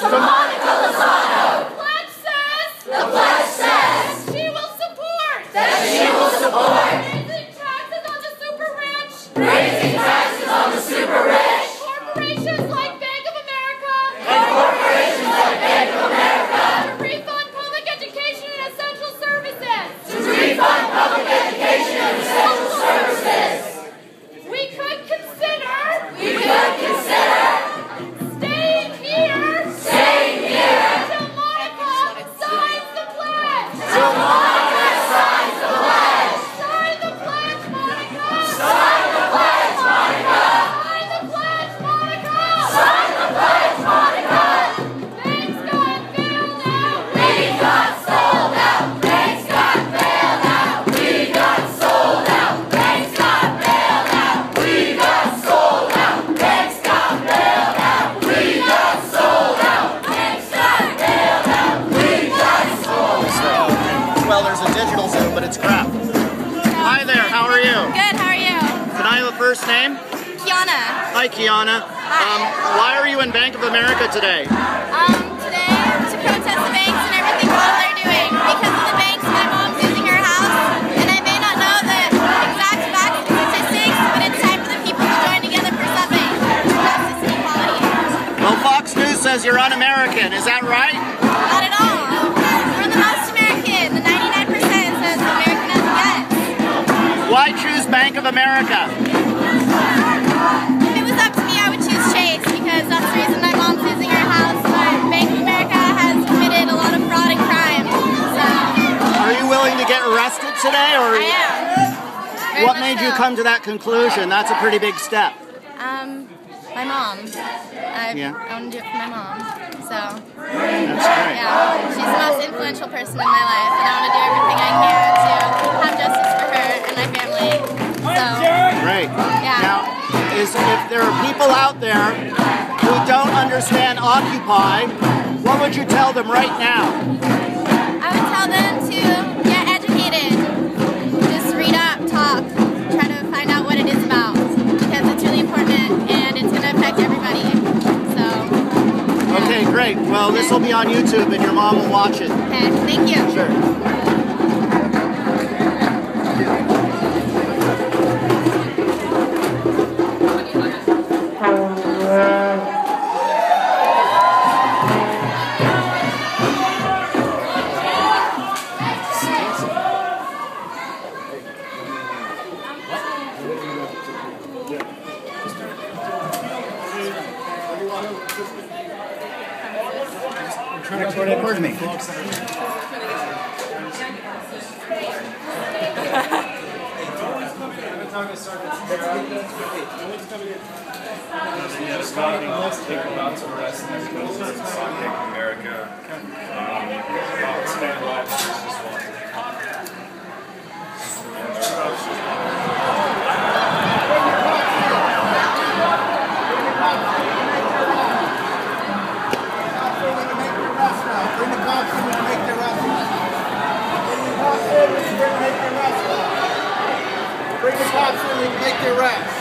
Tamonica Lozano. The pledge says she will support. That she will support. But it's crap. Hi there, how are you? Good, how are you? Can I have a first name? Kiana. Hi, Kiana. Hi. Why are you in Bank of America today? Today, to protest the banks and everything all they're doing. Because of the banks, my mom's losing her house, and I may not know the exact facts and statistics, but it's time for the people to join together for something. Justice and equality. Well, Fox News says you're un-American, is that right? Not at all. Why choose Bank of America? If it was up to me, I would choose Chase, because that's the reason my mom's losing her house, but Bank of America has committed a lot of fraud and crime, so... Are you willing to get arrested today, or...? I am. What made you come to that conclusion? That's a pretty big step. My mom. I want to do it for my mom, so... That's great. Yeah, she's the most influential person in my life, and I want to do everything I can to have justice for her and my family, so... Great. Yeah. Now, if there are people out there who don't understand Occupy, what would you tell them right now? I would tell them to get educated, just read up, talk, try to find out what it is about, because it's really important, and it's going to affect everybody, so... Yeah. Okay, great. Well, this will be on YouTube, and your mom will watch it. Okay, thank you. Sure. Record me. Bring the cops in and make their arrest.